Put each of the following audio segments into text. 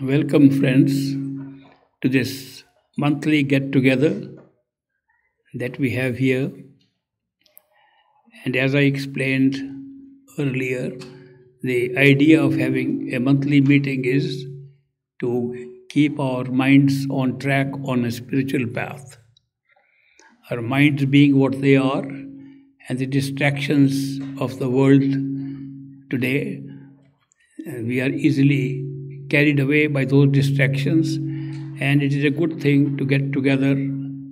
Welcome, friends, to this monthly get together that we have here. And as I explained earlier, the idea of having a monthly meeting is to keep our minds on track on a spiritual path. Our minds being what they are, and the distractions of the world today, we are easily carried away by those distractions, and it is a good thing to get together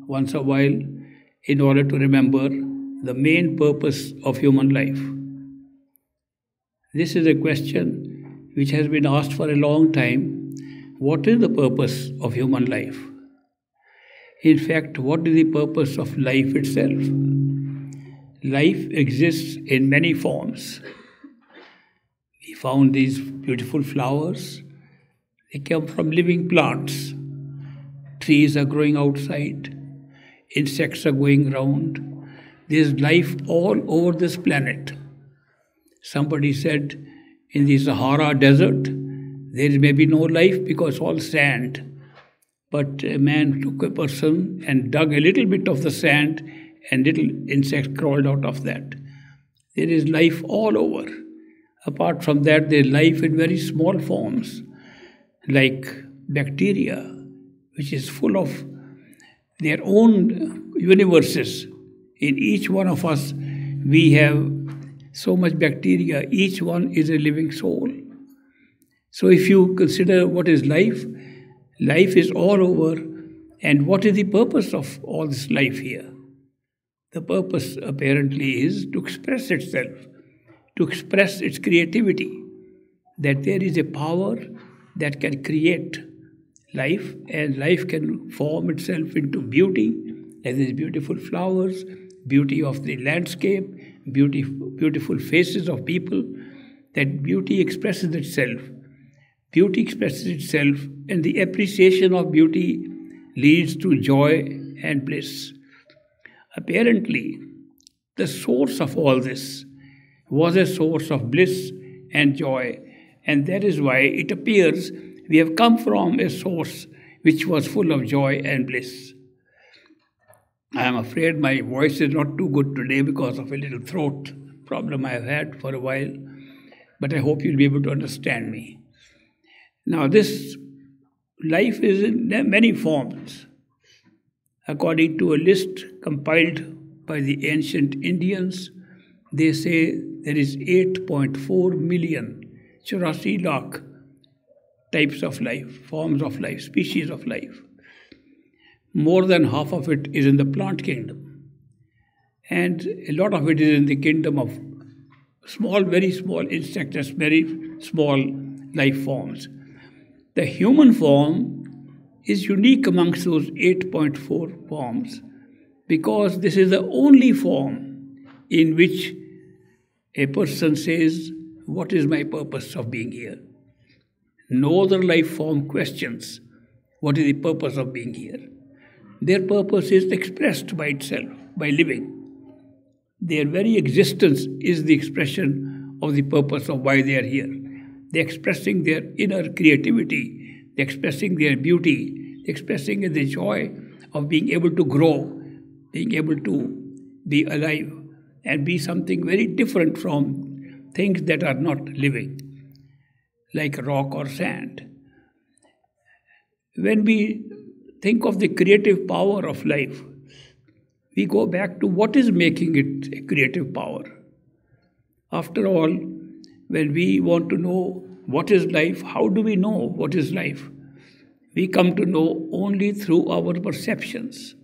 once a while in order to remember the main purpose of human life. This is a question which has been asked for a long time. What is the purpose of human life? In fact, what is the purpose of life itself? Life exists in many forms. We found these beautiful flowers. They come from living plants. Trees are growing outside. Insects are going round. There is life all over this planet. Somebody said in the Sahara Desert, there may be no life because all sand. But a man took a person and dug a little bit of the sand, and little insects crawled out of that. There is life all over. Apart from that, there is life in very small forms, like bacteria, which is full of their own universes. In each one of us, we have so much bacteria. Each one is a living soul. So if you consider what is life, life is all over. And what is the purpose of all this life here? The purpose apparently is to express itself, to express its creativity, that there is a power that can create life, and life can form itself into beauty, as these beautiful flowers, beauty of the landscape, beautiful faces of people. That beauty expresses itself. Beauty expresses itself, and the appreciation of beauty leads to joy and bliss. Apparently, the source of all this was a source of bliss and joy, and that is why it appears we have come from a source which was full of joy and bliss. I am afraid my voice is not too good today because of a little throat problem I have had for a while, but I hope you'll be able to understand me. Now, this life is in many forms. According to a list compiled by the ancient Indians, they say there is 8.4 million, 84 lakh types of life, forms of life, species of life. More than half of it is in the plant kingdom. And a lot of it is in the kingdom of small, very small insects, very small life forms. The human form is unique amongst those 8.4 forms because this is the only form in which a person says, what is my purpose of being here? No other life form questions what is the purpose of being here. Their purpose is expressed by itself, by living. Their very existence is the expression of the purpose of why they are here. They're expressing their inner creativity, they're expressing their beauty, they're expressing the joy of being able to grow, being able to be alive and be something very different from things that are not living, like rock or sand. When we think of the creative power of life, we go back to what is making it a creative power. After all, when we want to know what is life, how do we know what is life? We come to know only through our perceptions.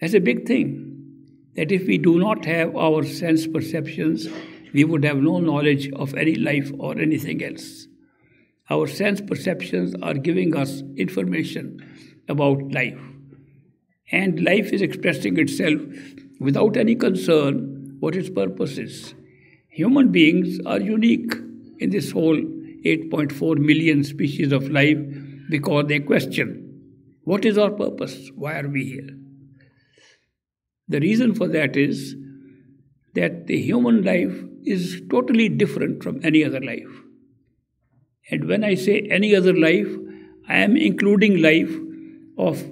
That's a big thing, that if we do not have our sense perceptions, we would have no knowledge of any life or anything else. Our sense perceptions are giving us information about life. And life is expressing itself without any concern what its purpose is. Human beings are unique in this whole 8.4 million species of life because they question, what is our purpose? Why are we here? The reason for that is that the human life is totally different from any other life. And when I say any other life, I am including life of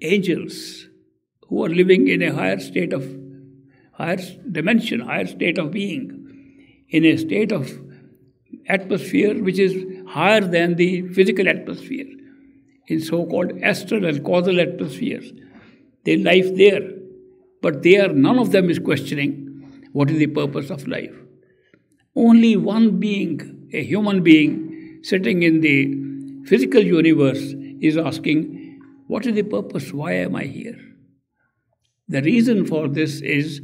angels who are living in a higher state of, higher dimension, higher state of being, in a state of atmosphere which is higher than the physical atmosphere, in so-called astral and causal atmospheres. They live there, but they are, none of them is questioning what is the purpose of life. Only one being, a human being, sitting in the physical universe is asking, what is the purpose? Why am I here? The reason for this is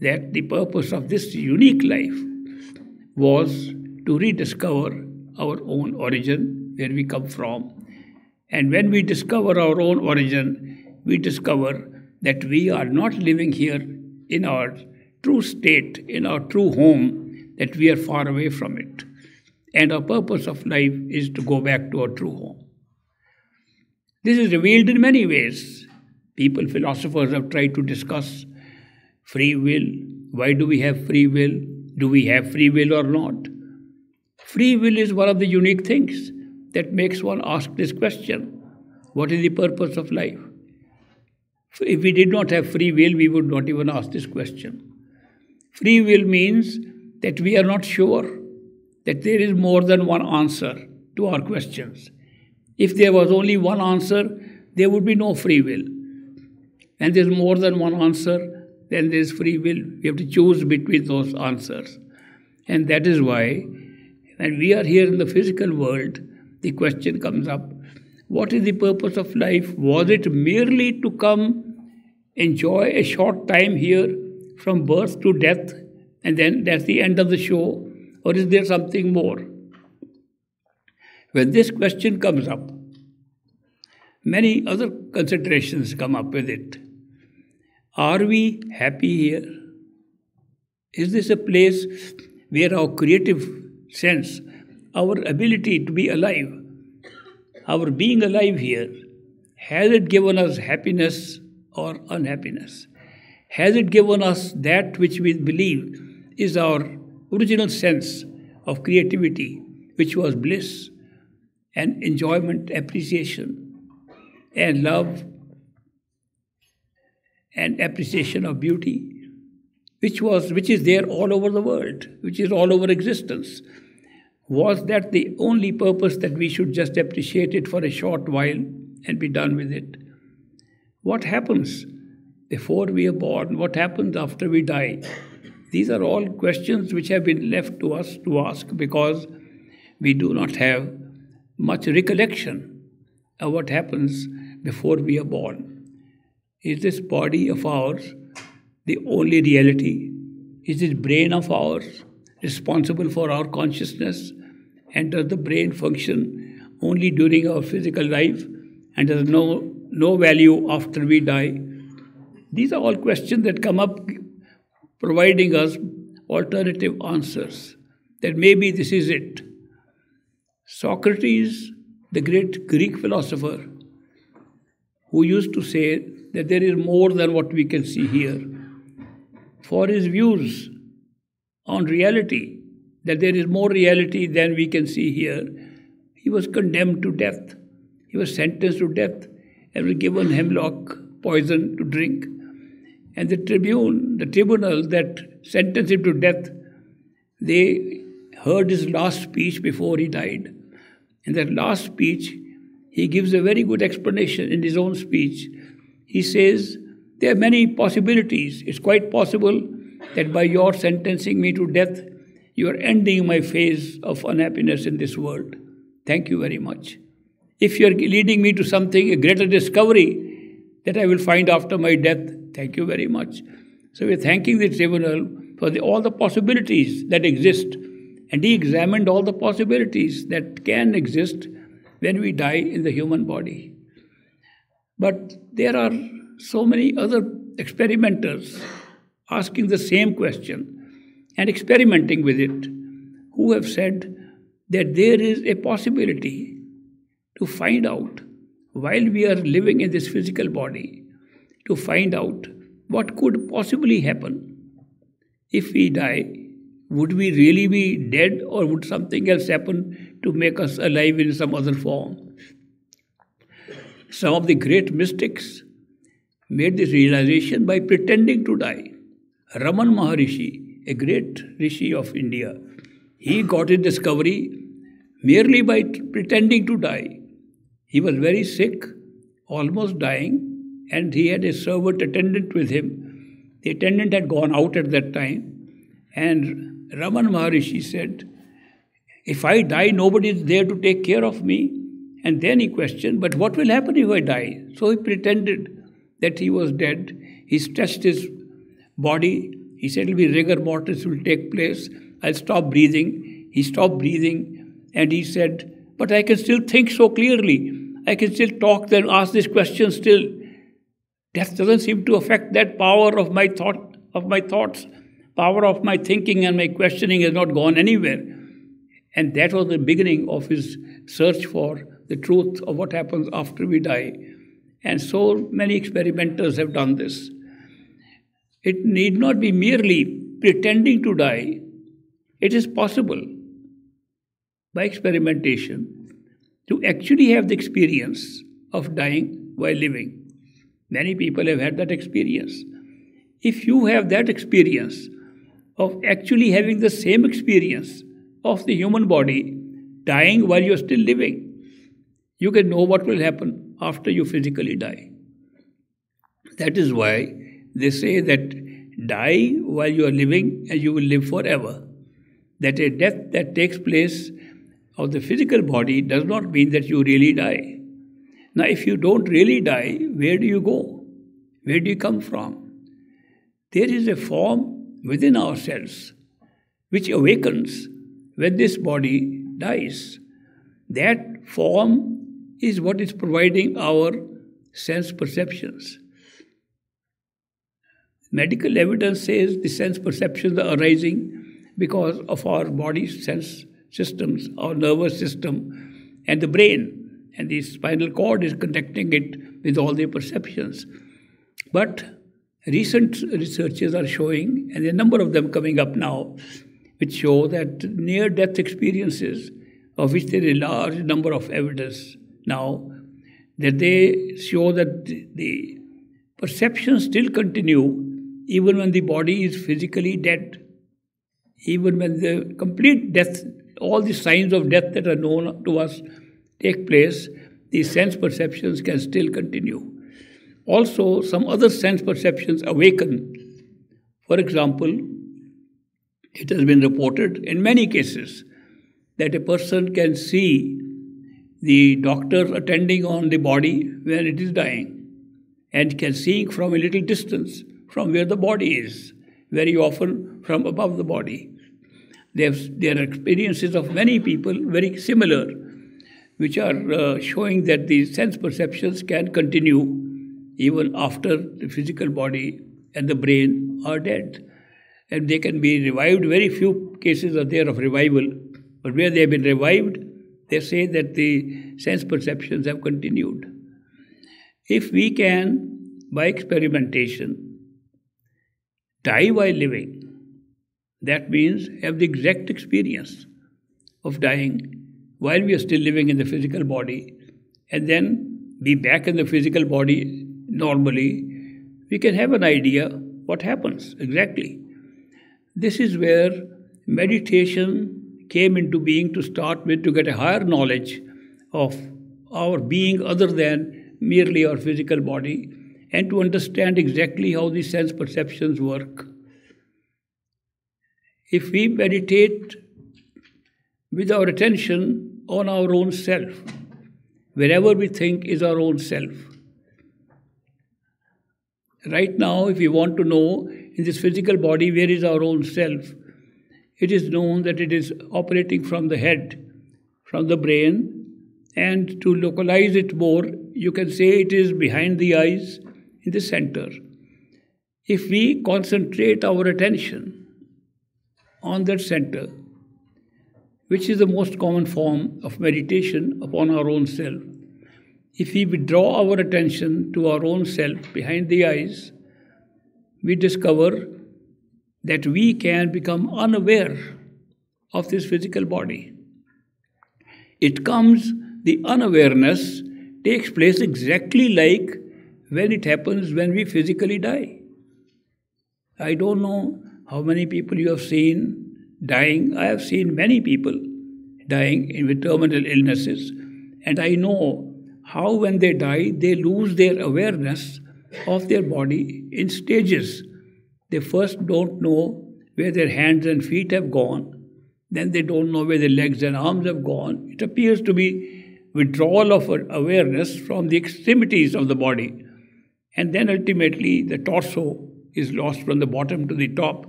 that the purpose of this unique life was to rediscover our own origin, where we come from. And when we discover our own origin, we discover that we are not living here in our true state, in our true home, that we are far away from it. And our purpose of life is to go back to our true home. This is revealed in many ways. People, philosophers have tried to discuss free will. Why do we have free will? Do we have free will or not? Free will is one of the unique things that makes one ask this question, what is the purpose of life? If we did not have free will, we would not even ask this question. Free will means that we are not sure that there is more than one answer to our questions. If there was only one answer, there would be no free will. And there is more than one answer, then there is free will. We have to choose between those answers. And that is why, when we are here in the physical world, the question comes up, what is the purpose of life? Was it merely to come enjoy a short time here from birth to death, and then that's the end of the show? Or is there something more? When this question comes up, many other considerations come up with it. Are we happy here? Is this a place where our creative sense, our ability to be alive, our being alive here, has it given us happiness or unhappiness? Has it given us that which we believe is our original sense of creativity, which was bliss and enjoyment, appreciation and love and appreciation of beauty, which is there all over the world, which is all over existence? Was that the only purpose, that we should just appreciate it for a short while and be done with it? What happens before we are born? What happens after we die? These are all questions which have been left to us to ask because we do not have much recollection of what happens before we are born. Is this body of ours the only reality? Is this brain of ours responsible for our consciousness? And does the brain function only during our physical life and has no value after we die? These are all questions that come up, providing us alternative answers, that maybe this is it. Socrates, the great Greek philosopher, who used to say that there is more than what we can see here, for his views on reality, that there is more reality than we can see here, he was condemned to death. He was sentenced to death and was given hemlock poison to drink. And the tribunal that sentenced him to death, they heard his last speech before he died. In that last speech, he gives a very good explanation in his own speech. He says, there are many possibilities. It's quite possible that by your sentencing me to death, you are ending my phase of unhappiness in this world. Thank you very much. If you are leading me to something, a greater discovery that I will find after my death, thank you very much. So we are thanking the tribunal for all the possibilities that exist. And he examined all the possibilities that can exist when we die in the human body. But there are so many other experimenters asking the same question and experimenting with it, who have said that there is a possibility to find out, while we are living in this physical body, to find out what could possibly happen if we die, Would we really be dead, or would something else happen to make us alive in some other form? Some of the great mystics made this realization by pretending to die. Ramana Maharshi, a great rishi of India, he got his discovery merely by pretending to die. He was very sick, almost dying, and he had a servant attendant with him. The attendant had gone out at that time, and Ramana Maharshi said, "If I die, nobody is there to take care of me." And then he questioned, "But what will happen if I die?" So he pretended that he was dead. He stretched his body. He said, "It'll be rigor mortis will take place. I'll stop breathing." He stopped breathing, and he said, "But I can still think so clearly. I can still talk and ask this question still. Death doesn't seem to affect that power of my thought, of my thoughts. Power of my thinking and my questioning has not gone anywhere." And that was the beginning of his search for the truth of what happens after we die. And so many experimenters have done this. It need not be merely pretending to die. It is possible by experimentation to actually have the experience of dying while living. Many people have had that experience. If you have that experience of actually having the same experience of the human body, dying while you are still living, you can know what will happen after you physically die. That is why they say that die while you are living and you will live forever. That a death that takes place of the physical body does not mean that you really die. Now, if you don't really die, where do you go? Where do you come from? There is a form within ourselves which awakens when this body dies. That form is what is providing our sense perceptions. Medical evidence says the sense perceptions are arising because of our body's sense systems, our nervous system, and the brain, and the spinal cord is connecting it with all the perceptions. But recent researches are showing, and a number of them coming up now, which show that near-death experiences, of which there is a large number of evidence now, that they show that the perceptions still continue even when the body is physically dead. Even when the complete death, all the signs of death that are known to us take place, the sense perceptions can still continue. Also, some other sense perceptions awaken. For example, it has been reported in many cases that a person can see the doctor attending on the body when it is dying, and can see from a little distance from where the body is, very often from above the body. There are experiences of many people very similar, which are showing that the sense perceptions can continue even after the physical body and the brain are dead. And they can be revived. Very few cases are there of revival, but where they have been revived, they say that the sense perceptions have continued. If we can, by experimentation, die while living, that means have the exact experience of dying while we are still living in the physical body, and then be back in the physical body normally, we can have an idea what happens exactly. This is where meditation came into being to start with, to get a higher knowledge of our being other than merely our physical body, and to understand exactly how the sense perceptions work. If we meditate with our attention on our own self, wherever we think is our own self. Right now, if we want to know in this physical body where is our own self, it is known that it is operating from the head, from the brain, and to localize it more, you can say it is behind the eyes, in the center. If we concentrate our attention on that center, which is the most common form of meditation upon our own self, if we withdraw our attention to our own self behind the eyes, we discover that we can become unaware of this physical body. It comes, the unawareness takes place exactly like when it happens when we physically die. I don't know how many people you have seen dying. I have seen many people dying with terminal illnesses, and I know how when they die, they lose their awareness of their body in stages. They first don't know where their hands and feet have gone, then they don't know where their legs and arms have gone. It appears to be withdrawal of awareness from the extremities of the body, and then ultimately the torso is lost from the bottom to the top.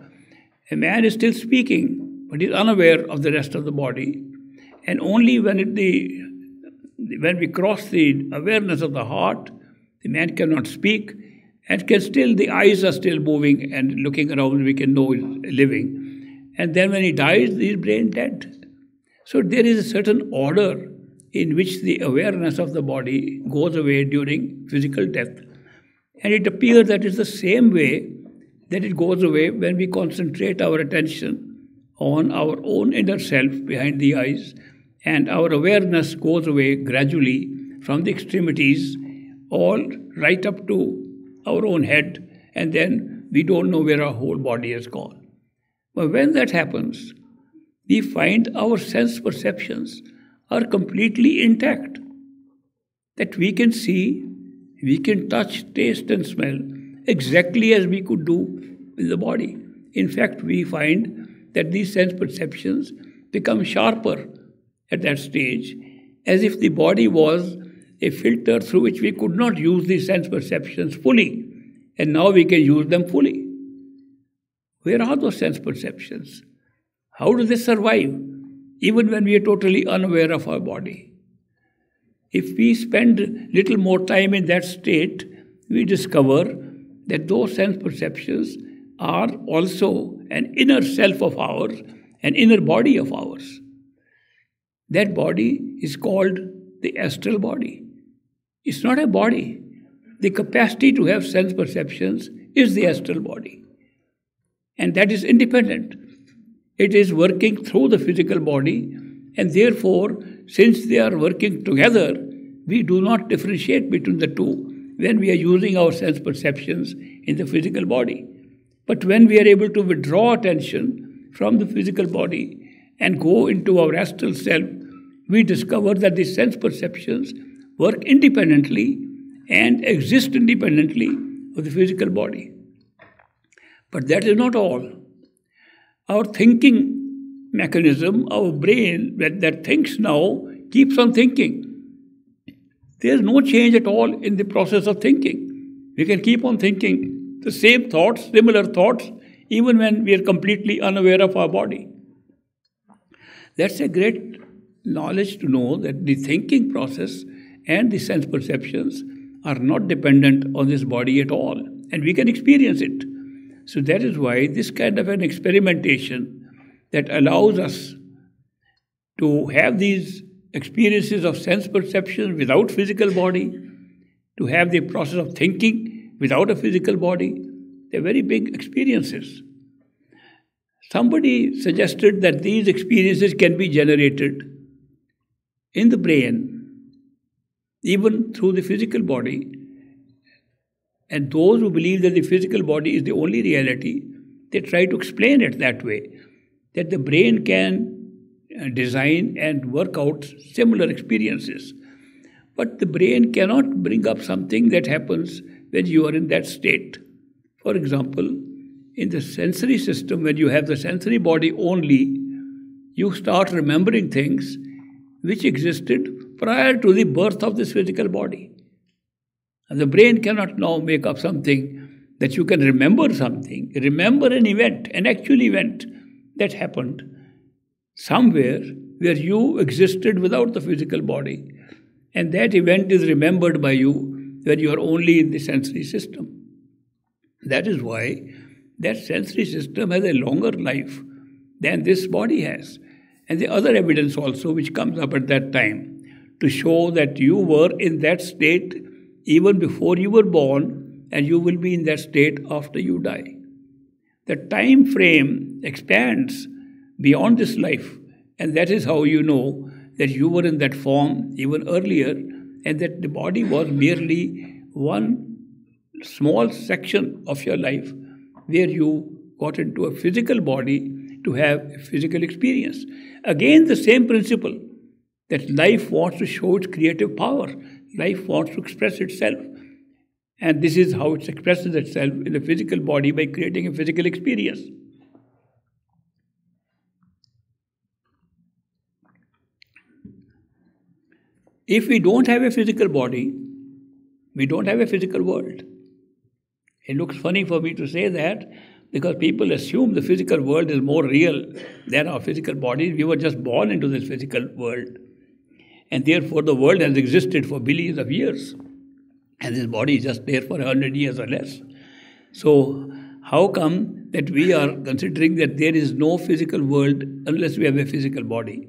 A man is still speaking, but is unaware of the rest of the body. And only when we cross the awareness of the heart, the man cannot speak, and the eyes are still moving and looking around. We can know he's living. And then when he dies, he's brain dead. So there is a certain order in which the awareness of the body goes away during physical death. And it appears that it's the same way that it goes away when we concentrate our attention on our own inner self behind the eyes, and our awareness goes away gradually from the extremities all right up to our own head, and then we don't know where our whole body has gone. But when that happens, we find our sense perceptions are completely intact, that we can see, we can touch, taste and smell exactly as we could do with the body. In fact, we find that these sense perceptions become sharper at that stage, as if the body was a filter through which we could not use these sense perceptions fully, and now we can use them fully. Where are those sense perceptions? How do they survive even when we are totally unaware of our body? If we spend little more time in that state, we discover that those sense perceptions are also an inner self of ours, an inner body of ours. That body is called the astral body. It's not a body. The capacity to have sense perceptions is the astral body. And that is independent. It is working through the physical body, and therefore, since they are working together, we do not differentiate between the two when we are using our sense perceptions in the physical body. But when we are able to withdraw attention from the physical body and go into our astral self, we discover that the sense perceptions work independently and exist independently of the physical body. But that is not all. Our thinking mechanism, our brain that thinks now, keeps on thinking. There is no change at all in the process of thinking. We can keep on thinking the same thoughts, similar thoughts, even when we are completely unaware of our body. That's a great knowledge to know that the thinking process and the sense perceptions are not dependent on this body at all, and we can experience it. So that is why this kind of an experimentation that allows us to have these experiences of sense perception without physical body, to have the process of thinking without a physical body, they're very big experiences. Somebody suggested that these experiences can be generated in the brain, even through the physical body. And those who believe that the physical body is the only reality, they try to explain it that way, that the brain can design and work out similar experiences. But the brain cannot bring up something that happens when you are in that state. For example, in the sensory system, when you have the sensory body only, you start remembering things which existed prior to the birth of this physical body. And the brain cannot now make up something that you can remember something, remember an event, an actual event that happened somewhere where you existed without the physical body. And that event is remembered by you when you are only in the sensory system. That is why that sensory system has a longer life than this body has. And the other evidence also which comes up at that time to show that you were in that state even before you were born, and you will be in that state after you die. the time frame expands beyond this life. And that is how you know that you were in that form even earlier, and that the body was merely one small section of your life where you got into a physical body to have a physical experience. Again, the same principle, that life wants to show its creative power. Life wants to express itself. And this is how it expresses itself in the physical body, by creating a physical experience. If we don't have a physical body, we don't have a physical world. It looks funny for me to say that, because people assume the physical world is more real than our physical bodies. We were just born into this physical world. And therefore the world has existed for billions of years. And this body is just there for 100 years or less. So how come that we are considering that there is no physical world unless we have a physical body?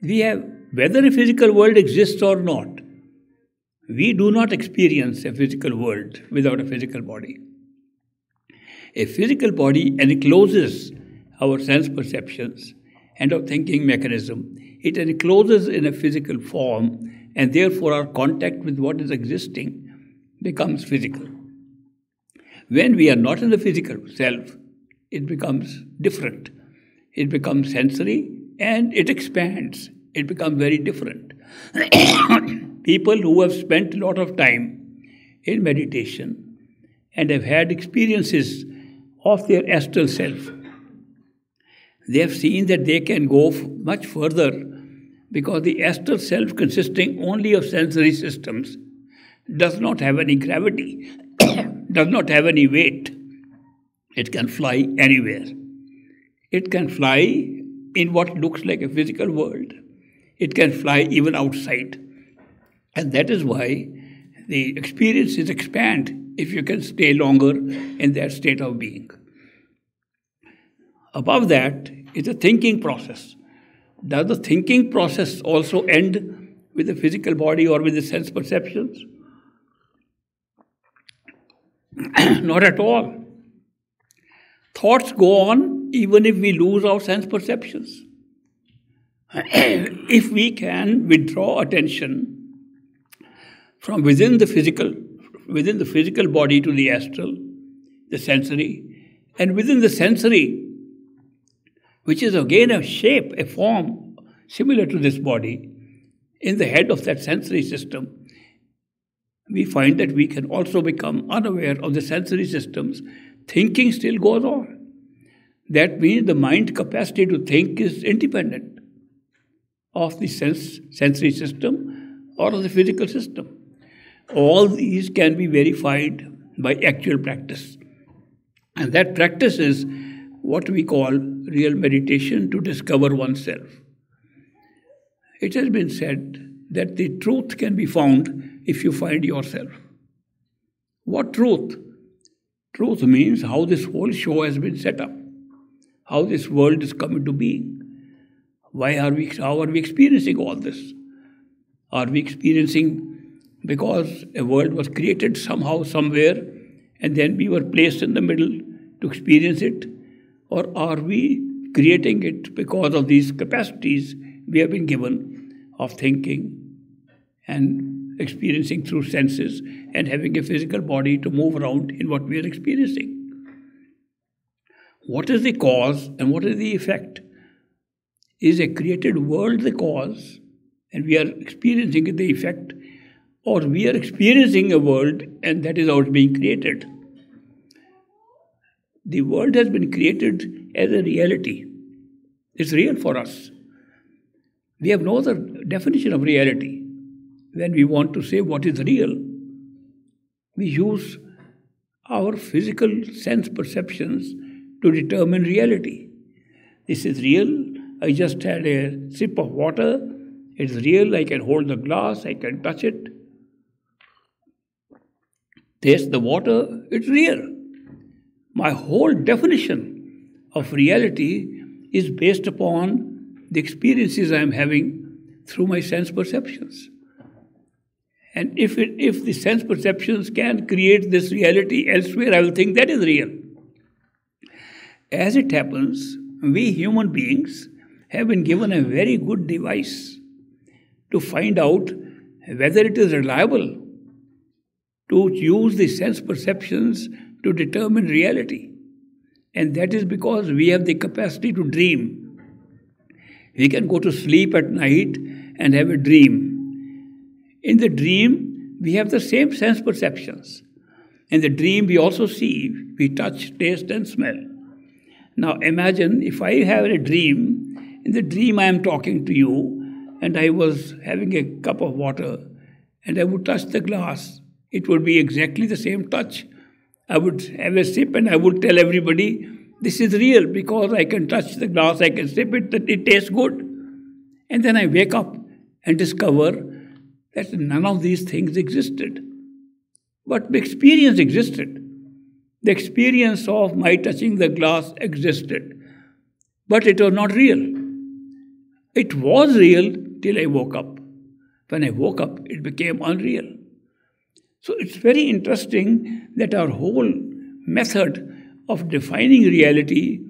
We have, whether a physical world exists or not, we do not experience a physical world without a physical body. A physical body encloses our sense perceptions and our thinking mechanism. It encloses in a physical form, and therefore our contact with what is existing becomes physical. When we are not in the physical self, it becomes different. It becomes sensory and it expands. It becomes very different. People who have spent a lot of time in meditation and have had experiences of their astral self, they have seen that they can go much further, because the astral self, consisting only of sensory systems, does not have any gravity, does not have any weight. It can fly anywhere. It can fly in what looks like a physical world. It can fly even outside. And that is why the experiences expand if you can stay longer in that state of being. Above that is the thinking process. Does the thinking process also end with the physical body or with the sense perceptions? Not at all. Thoughts go on even if we lose our sense perceptions. If we can withdraw attention from within the physical body to the astral, the sensory, and within the sensory, which is again a shape, a form similar to this body, in the head of that sensory system, we find that we can also become unaware of the sensory systems. Thinking still goes on. That means the mind capacity to think is independent of the sensory system or of the physical system. All these can be verified by actual practice. And that practice is what we call real meditation, to discover oneself. It has been said that the truth can be found if you find yourself. What truth? Truth means how this whole show has been set up, how this world is come into being. How are we experiencing all this? Are we experiencing because a world was created somehow, somewhere, and then we were placed in the middle to experience it? Or are we creating it because of these capacities we have been given of thinking and experiencing through senses and having a physical body to move around in what we are experiencing? What is the cause and what is the effect? Is a created world the cause and we are experiencing the effect? Or we are experiencing a world and that is how it's being created? The world has been created as a reality. It's real for us. We have no other definition of reality. When we want to say what is real, we use our physical sense perceptions to determine reality. This is real. I just had a sip of water. It's real. I can hold the glass. I can touch it. Taste the water, it's real. My whole definition of reality is based upon the experiences I am having through my sense perceptions. And if the sense perceptions can create this reality elsewhere, I will think that is real. As it happens, we human beings have been given a very good device to find out whether it is reliable, to use the sense perceptions to determine reality. And that is because we have the capacity to dream. We can go to sleep at night and have a dream. In the dream, we have the same sense perceptions. In the dream, we also see, we touch, taste, and smell. Now imagine if I have a dream, in the dream I am talking to you and I was having a cup of water and I would touch the glass. It would be exactly the same touch. I would have a sip and I would tell everybody, this is real because I can touch the glass, I can sip it, that it tastes good. And then I wake up and discover that none of these things existed. But the experience existed. The experience of my touching the glass existed. But it was not real. It was real till I woke up. When I woke up, it became unreal. So it's very interesting that our whole method of defining reality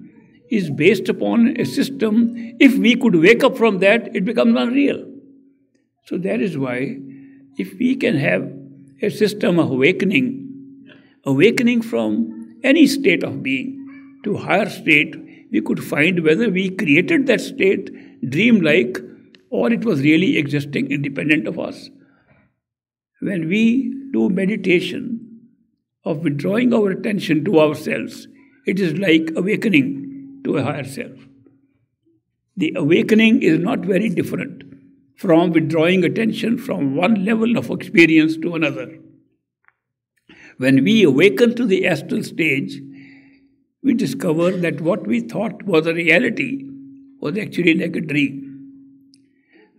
is based upon a system. If we could wake up from that, it becomes unreal. So that is why if we can have a system of awakening, awakening from any state of being to higher state, we could find whether we created that state dream-like or it was really existing independent of us. When we do meditation of withdrawing our attention to ourselves, it is like awakening to a higher self. The awakening is not very different from withdrawing attention from one level of experience to another. When we awaken to the astral stage, we discover that what we thought was a reality was actually like a dream.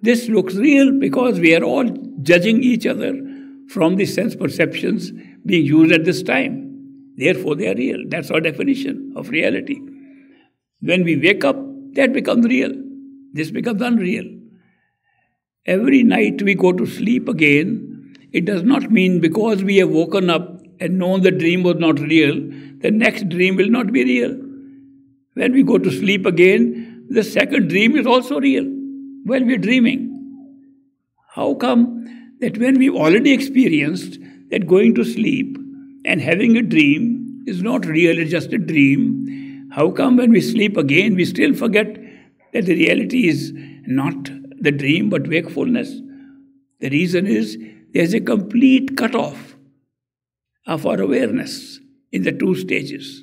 This looks real because we are all judging each other from the sense perceptions being used at this time. Therefore, they are real. That's our definition of reality. When we wake up, that becomes real. This becomes unreal. Every night we go to sleep again, it does not mean because we have woken up and known the dream was not real, the next dream will not be real. When we go to sleep again, the second dream is also real, while we are dreaming. How come that when we've already experienced that going to sleep and having a dream is not real, it's just a dream, how come when we sleep again, we still forget that the reality is not the dream, but wakefulness? The reason is there's a complete cutoff of our awareness in the two stages.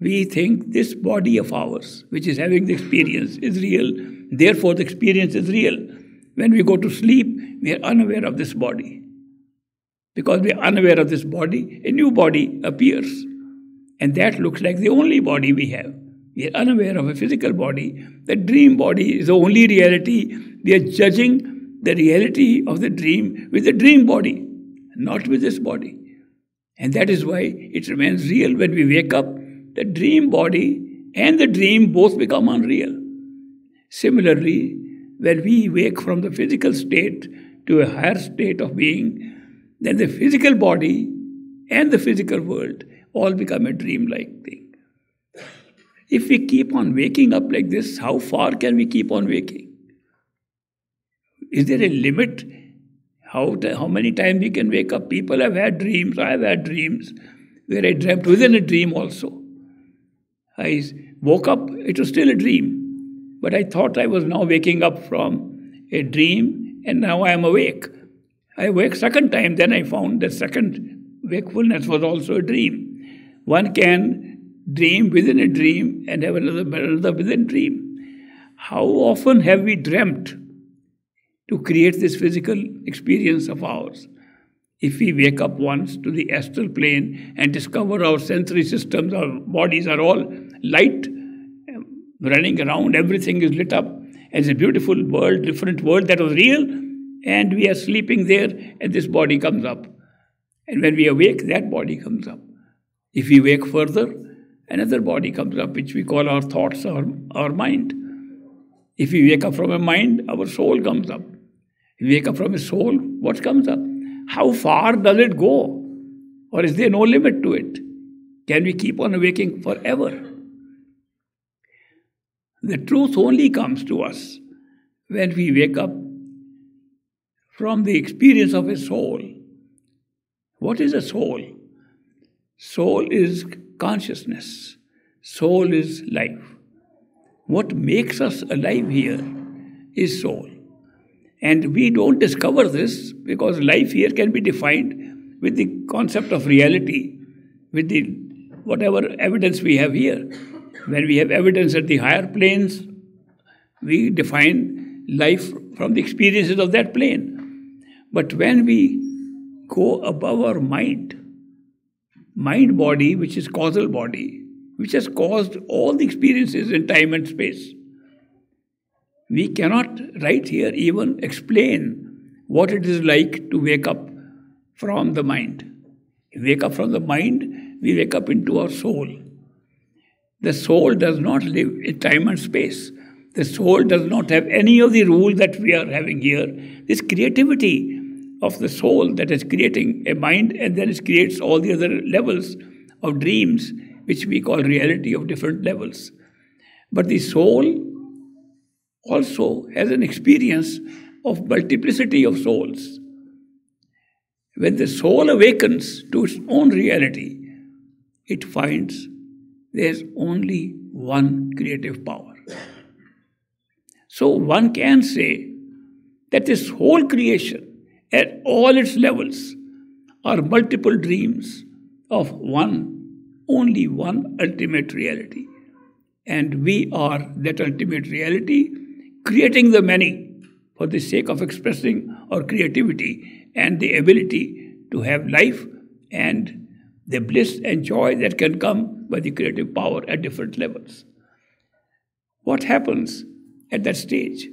We think this body of ours, which is having the experience, is real. Therefore, the experience is real. When we go to sleep, we are unaware of this body. Because we are unaware of this body, a new body appears. And that looks like the only body we have. We are unaware of a physical body. The dream body is the only reality. We are judging the reality of the dream with the dream body, not with this body. And that is why it remains real. When we wake up, the dream body and the dream both become unreal. Similarly, when we wake from the physical state to a higher state of being, then the physical body and the physical world all become a dream-like thing. If we keep on waking up like this, how far can we keep on waking? Is there a limit? How many times we can wake up? People have had dreams. I have had dreams where I dreamt within a dream also. I woke up, it was still a dream. But I thought I was now waking up from a dream and now I am awake. I woke second time, then I found that second wakefulness was also a dream. One can dream within a dream and have another within dream. How often have we dreamt to create this physical experience of ours? If we wake up once to the astral plane and discover our sensory systems, our bodies are all light, running around, everything is lit up. It's a beautiful world, different world that was real, and we are sleeping there and this body comes up. And when we awake, that body comes up. If we wake further, another body comes up, which we call our thoughts, our mind. If we wake up from a mind, our soul comes up. If we wake up from a soul, what comes up? How far does it go? Or is there no limit to it? Can we keep on waking forever? The truth only comes to us when we wake up from the experience of a soul. What is a soul? Soul is consciousness. Soul is life. What makes us alive here is soul. And we don't discover this because life here can be defined with the concept of reality, with the whatever evidence we have here. When we have evidence at the higher planes, we define life from the experiences of that plane. But when we go above our mind-body, which is causal body, which has caused all the experiences in time and space, we cannot right here even explain what it is like to wake up from the mind. We wake up from the mind, we wake up into our soul. The soul does not live in time and space. The soul does not have any of the rules that we are having here. This creativity of the soul that is creating a mind, and then it creates all the other levels of dreams, which we call reality of different levels. But the soul also has an experience of multiplicity of souls. When the soul awakens to its own reality, it finds there is only one creative power. So one can say that this whole creation at all its levels are multiple dreams of only one ultimate reality. And we are that ultimate reality, creating the many for the sake of expressing our creativity and the ability to have life and the bliss and joy that can come by the creative power at different levels. What happens at that stage?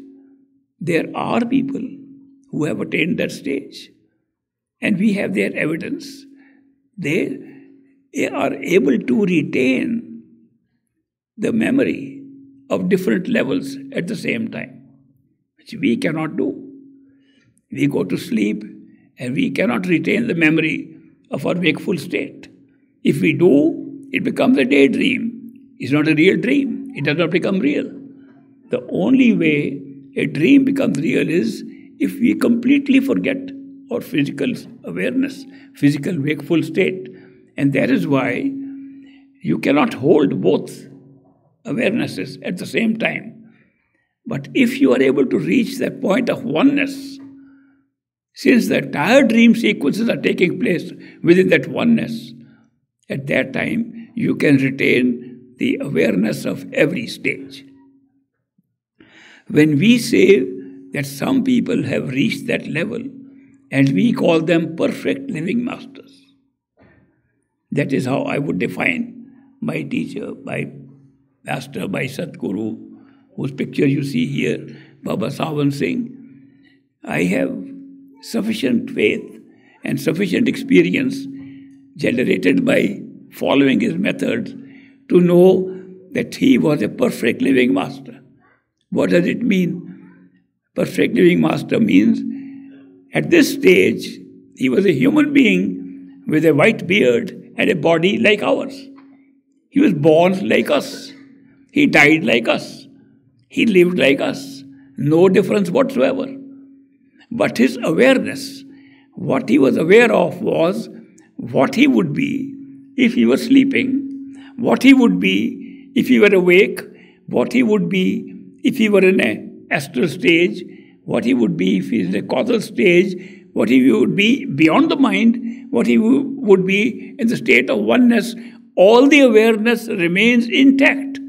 There are people who have attained that stage, and we have their evidence. They are able to retain the memory of different levels at the same time, which we cannot do. We go to sleep and we cannot retain the memory of our wakeful state. If we do, it becomes a daydream. It's not a real dream. It does not become real. The only way a dream becomes real is if we completely forget our physical awareness, physical wakeful state. And that is why you cannot hold both awarenesses at the same time. But if you are able to reach that point of oneness, since the entire dream sequences are taking place within that oneness, at that time, you can retain the awareness of every stage. When we say that some people have reached that level, and we call them perfect living masters, that is how I would define my teacher, my master, my Sadguru, whose picture you see here, Baba Sawan Singh. I have sufficient faith and sufficient experience generated by following his methods to know that he was a perfect living master. What does it mean? Perfect living master means at this stage he was a human being with a white beard and a body like ours. He was born like us. He died like us. He lived like us. No difference whatsoever. But his awareness, what he was aware of was what he would be if he were sleeping, what he would be if he were awake, what he would be if he were in an astral stage, what he would be if he is in a causal stage, what he would be beyond the mind, what he would be in the state of oneness. All the awareness remains intact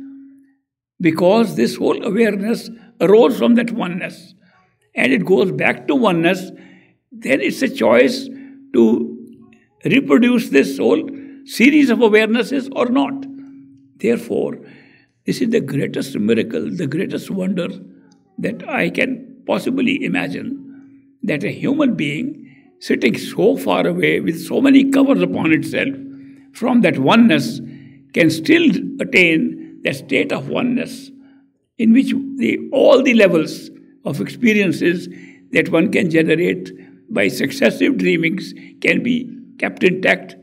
because this whole awareness arose from that oneness and it goes back to oneness. Then it's a choice to reproduce this whole series of awarenesses or not. Therefore, this is the greatest miracle, the greatest wonder that I can possibly imagine, that a human being sitting so far away with so many covers upon itself from that oneness can still attain that state of oneness in which all the levels of experiences that one can generate by successive dreamings can be kept intact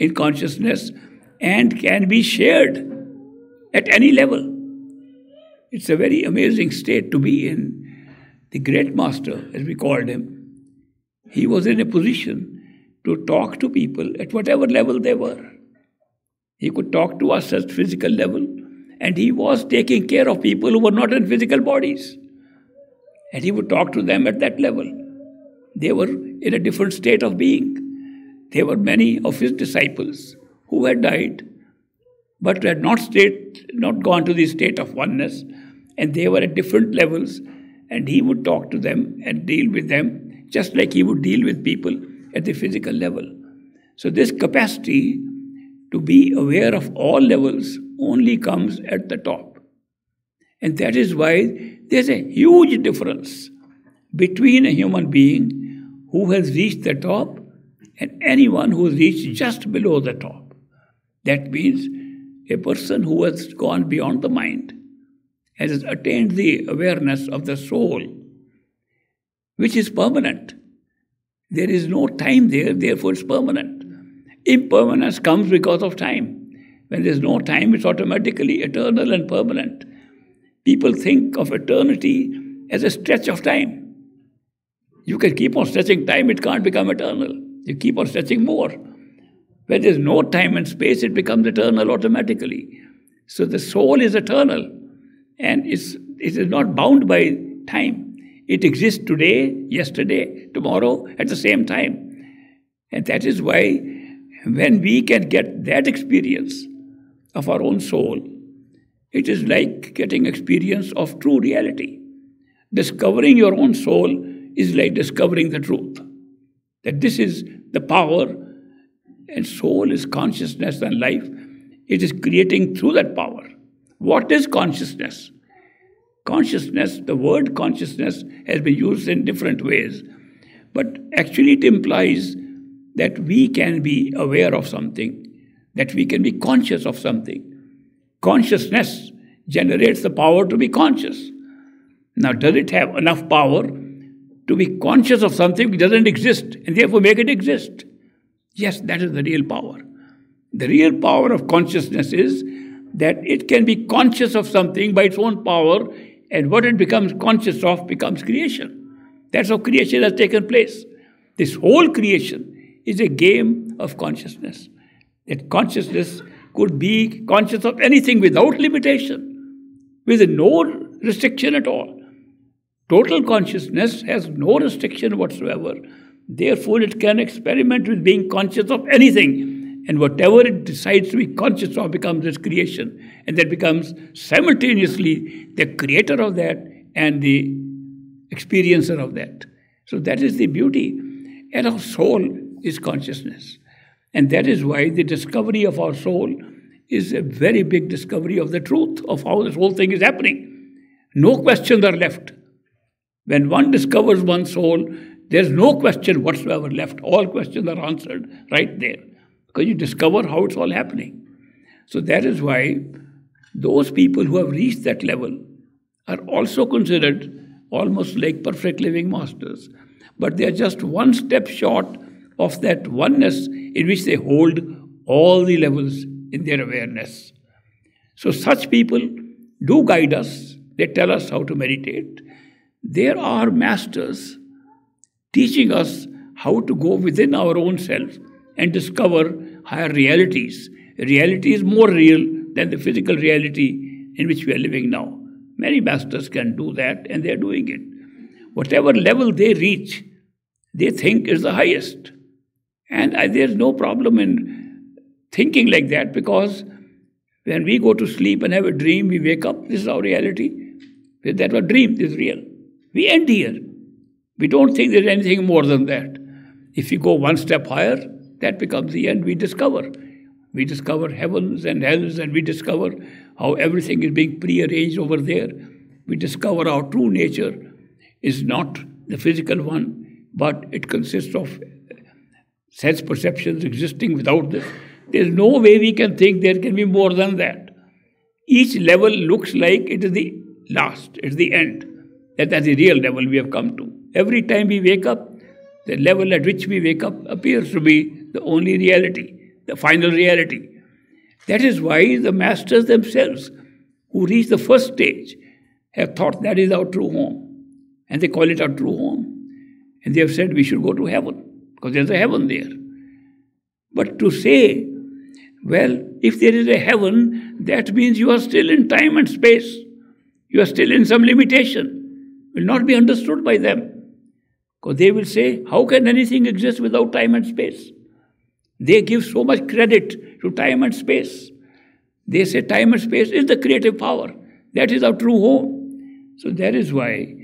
in consciousness and can be shared at any level. It's a very amazing state to be in. The great master, as we called him, he was in a position to talk to people at whatever level they were. He could talk to us at physical level, and he was taking care of people who were not in physical bodies. And he would talk to them at that level. They were in a different state of being. There were many of his disciples who had died, but had not gone to the state of oneness, and they were at different levels, and he would talk to them and deal with them just like he would deal with people at the physical level. So this capacity to be aware of all levels only comes at the top. And that is why there's a huge difference between a human being who has reached the top and anyone who has reached just below the top. That means a person who has gone beyond the mind and has attained the awareness of the soul, which is permanent. There is no time there, therefore it's permanent. Impermanence comes because of time. When there's no time, it's automatically eternal and permanent. People think of eternity as a stretch of time. You can keep on stretching time, it can't become eternal. You keep on stretching more. When there's no time and space, it becomes eternal automatically. So the soul is eternal, and it is not bound by time. It exists today, yesterday, tomorrow, at the same time. And that is why when we can get that experience of our own soul, it is like getting experience of true reality. Discovering your own soul is like discovering the truth, that this is the power, and soul is consciousness and life. It is creating through that power. What is consciousness? Consciousness, the word consciousness has been used in different ways, but actually it implies that we can be aware of something, that we can be conscious of something. Consciousness generates the power to be conscious. Now, does it have enough power to be conscious of something which doesn't exist and therefore make it exist? Yes, that is the real power. The real power of consciousness is that it can be conscious of something by its own power, and what it becomes conscious of becomes creation. That's how creation has taken place. This whole creation is a game of consciousness. That consciousness could be conscious of anything without limitation, with no restriction at all. Total consciousness has no restriction whatsoever. Therefore, it can experiment with being conscious of anything, and whatever it decides to be conscious of becomes its creation, and that becomes simultaneously the creator of that and the experiencer of that. So that is the beauty. And our soul is consciousness. And that is why the discovery of our soul is a very big discovery of the truth of how this whole thing is happening. No questions are left. When one discovers one's soul, there's no question whatsoever left. All questions are answered right there, because you discover how it's all happening. So that is why those people who have reached that level are also considered almost like perfect living masters. But they are just one step short of that oneness in which they hold all the levels in their awareness. So such people do guide us. They tell us how to meditate. There are masters teaching us how to go within our own self and discover higher realities. Reality is more real than the physical reality in which we are living now. Many masters can do that, and they are doing it. Whatever level they reach, they think is the highest. And there's no problem in thinking like that, because when we go to sleep and have a dream, we wake up, this is our reality. That was a dream, this is real. We end here. We don't think there's anything more than that. If you go one step higher, that becomes the end we discover. We discover heavens and hells, and we discover how everything is being prearranged over there. We discover our true nature is not the physical one, but it consists of sense perceptions existing without this. There's no way we can think there can be more than that. Each level looks like it is the last, it's the end. That's the real level we have come to. Every time we wake up, the level at which we wake up appears to be the only reality, the final reality. That is why the masters themselves, who reach the first stage, have thought that is our true home. And they call it our true home. And they have said we should go to heaven, because there is a heaven there. But to say, well, if there is a heaven, that means you are still in time and space. You are still in some limitation. Will not be understood by them. Because they will say, how can anything exist without time and space? They give so much credit to time and space. They say time and space is the creative power. That is our true home. So that is why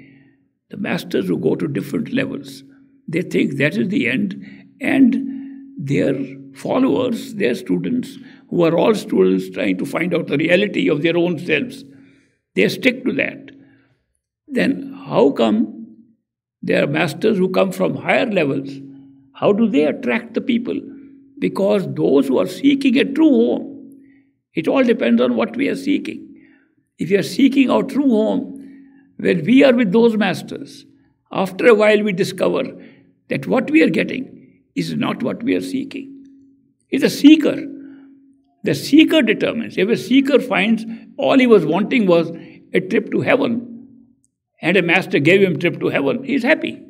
the masters who go to different levels, they think that is the end, and their followers, their students, who are all students trying to find out the reality of their own selves, they stick to that. Then how come there are masters who come from higher levels? How do they attract the people? Because those who are seeking a true home, it all depends on what we are seeking. If you are seeking our true home, when we are with those masters, after a while we discover that what we are getting is not what we are seeking. It's a seeker. The seeker determines. If a seeker finds all he was wanting was a trip to heaven, and a master gave him trip to heaven, he's happy.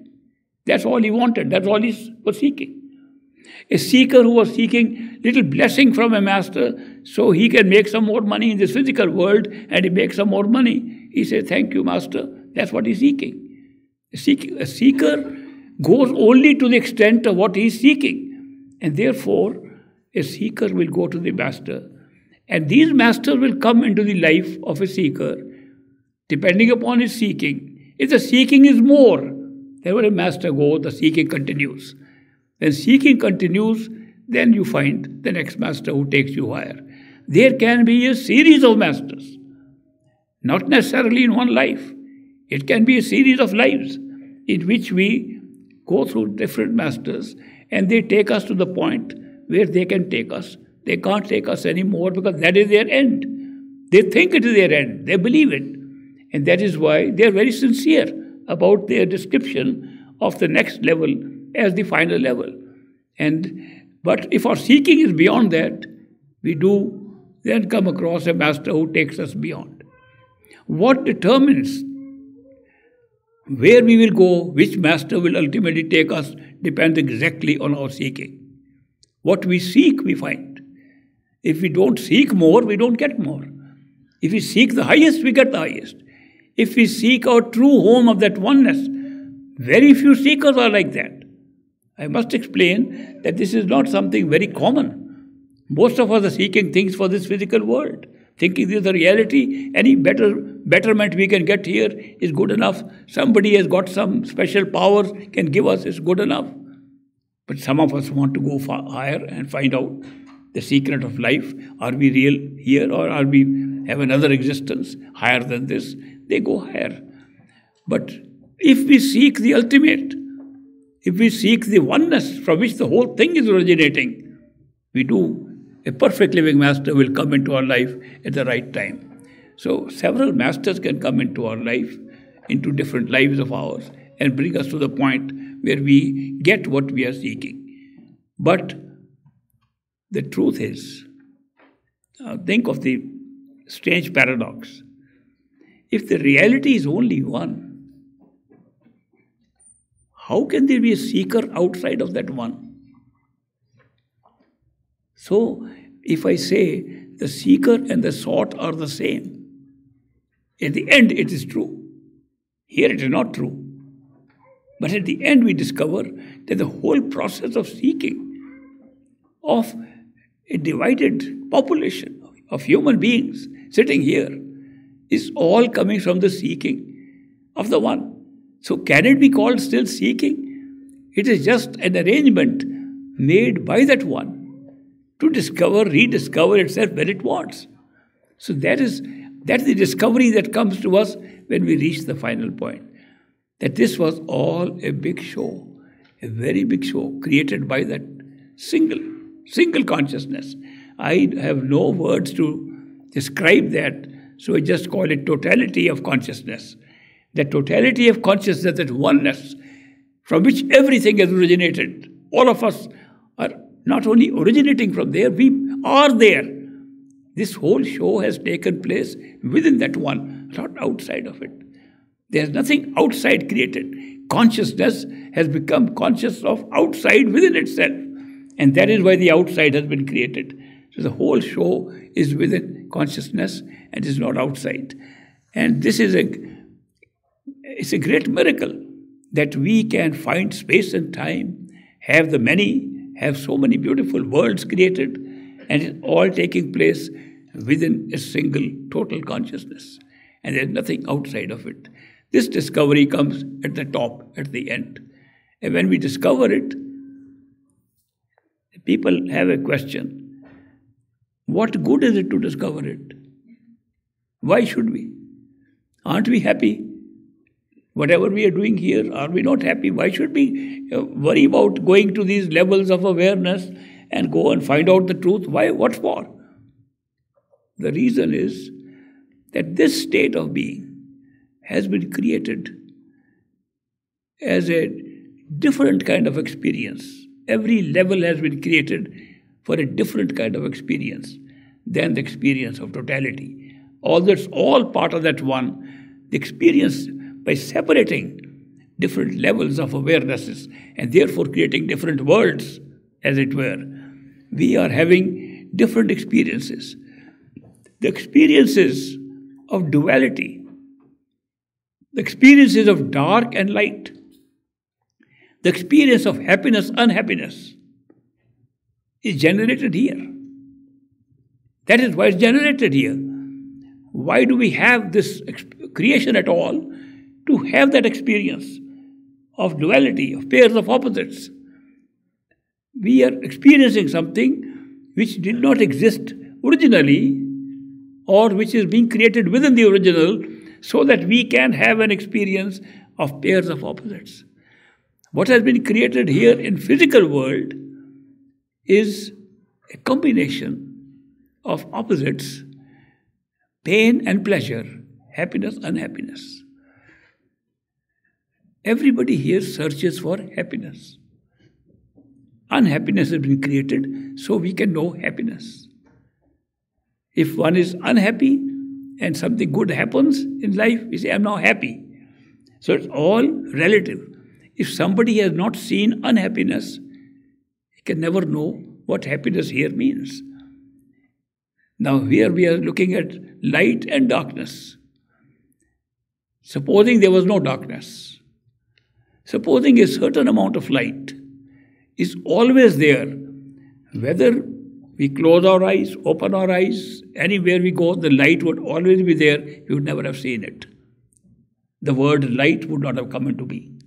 That's all he wanted. That's all he was seeking. A seeker who was seeking little blessing from a master so he can make some more money in this physical world and he makes some more money, he says, thank you, master. That's what he's seeking. A seeker goes only to the extent of what he's seeking. And therefore, a seeker will go to the master. And these masters will come into the life of a seeker depending upon his seeking. If the seeking is more, then when a master goes, the seeking continues. When seeking continues, then you find the next master who takes you higher. There can be a series of masters, not necessarily in one life. It can be a series of lives in which we go through different masters and they take us to the point where they can take us. They can't take us anymore because that is their end. They think it is their end. They believe it. And that is why they are very sincere about their description of the next level as the final level. But if our seeking is beyond that, we do then come across a master who takes us beyond. What determines where we will go, which master will ultimately take us, depends exactly on our seeking. What we seek, we find. If we don't seek more, we don't get more. If we seek the highest, we get the highest. If we seek our true home of that oneness, very few seekers are like that. I must explain that this is not something very common. Most of us are seeking things for this physical world, thinking this is the reality. Any betterment we can get here is good enough. Somebody has got some special powers, can give us, it's good enough. But some of us want to go far higher and find out the secret of life. Are we real here, or are we have another existence higher than this? They go higher. But if we seek the ultimate, if we seek the oneness from which the whole thing is originating, we do. A perfect living master will come into our life at the right time. So several masters can come into our life, into different lives of ours, and bring us to the point where we get what we are seeking. But the truth is, think of the strange paradox. If the reality is only one, how can there be a seeker outside of that one? So, if I say the seeker and the sought are the same, at the end it is true. Here it is not true. But at the end we discover that the whole process of seeking of a divided population of human beings sitting here is all coming from the seeking of the one. So can it be called still seeking? It is just an arrangement made by that one to discover, rediscover itself when it wants. So that's the discovery that comes to us when we reach the final point. That this was all a big show, a very big show created by that single consciousness. I have no words to describe that. So I just call it totality of consciousness. The totality of consciousness, that oneness from which everything has originated. All of us are not only originating from there, we are there. This whole show has taken place within that one, not outside of it. There's nothing outside created. Consciousness has become conscious of outside within itself. And that is why the outside has been created. So the whole show is within consciousness and is not outside. And this is it's a great miracle that we can find space and time, have the many, have so many beautiful worlds created, and it's all taking place within a single total consciousness. And there's nothing outside of it. This discovery comes at the top, at the end. And when we discover it, people have a question. What good is it to discover it? Why should we? Aren't we happy? Whatever we are doing here, are we not happy? Why should we worry about going to these levels of awareness and go and find out the truth? Why? What for? The reason is that this state of being has been created as a different kind of experience. Every level has been created for a different kind of experience than the experience of totality. All that's all part of that one, the experience by separating different levels of awarenesses and therefore creating different worlds, as it were. We are having different experiences. The experiences of duality, the experiences of dark and light, the experience of happiness, unhappiness is generated here. That is why it's generated here. Why do we have this creation at all? To have that experience of duality, of pairs of opposites. We are experiencing something which did not exist originally, or which is being created within the original, so that we can have an experience of pairs of opposites. What has been created here in physical world is a combination of opposites, pain and pleasure, happiness, unhappiness. Everybody here searches for happiness. Unhappiness has been created so we can know happiness. If one is unhappy and something good happens in life, we say, I'm now happy. So it's all relative. If somebody has not seen unhappiness, he can never know what happiness here means. Now here we are looking at light and darkness. Supposing there was no darkness. Supposing a certain amount of light is always there, whether we close our eyes, open our eyes, anywhere we go, the light would always be there, you would never have seen it. The word light would not have come into being.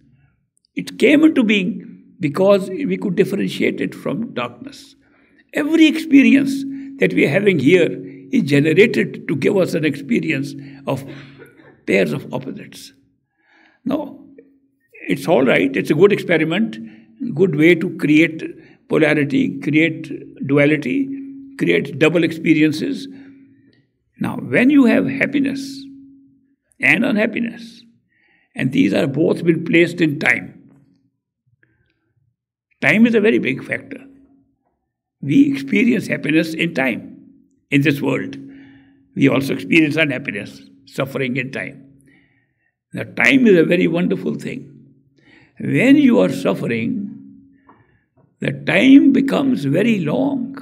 It came into being because we could differentiate it from darkness. Every experience that we are having here is generated to give us an experience of pairs of opposites. Now, it's all right, it's a good experiment, good way to create polarity, create duality, create double experiences. Now, when you have happiness and unhappiness, and these are both been placed in time. Time is a very big factor. We experience happiness in time, in this world. We also experience unhappiness, suffering in time. Now, time is a very wonderful thing. When you are suffering, the time becomes very long.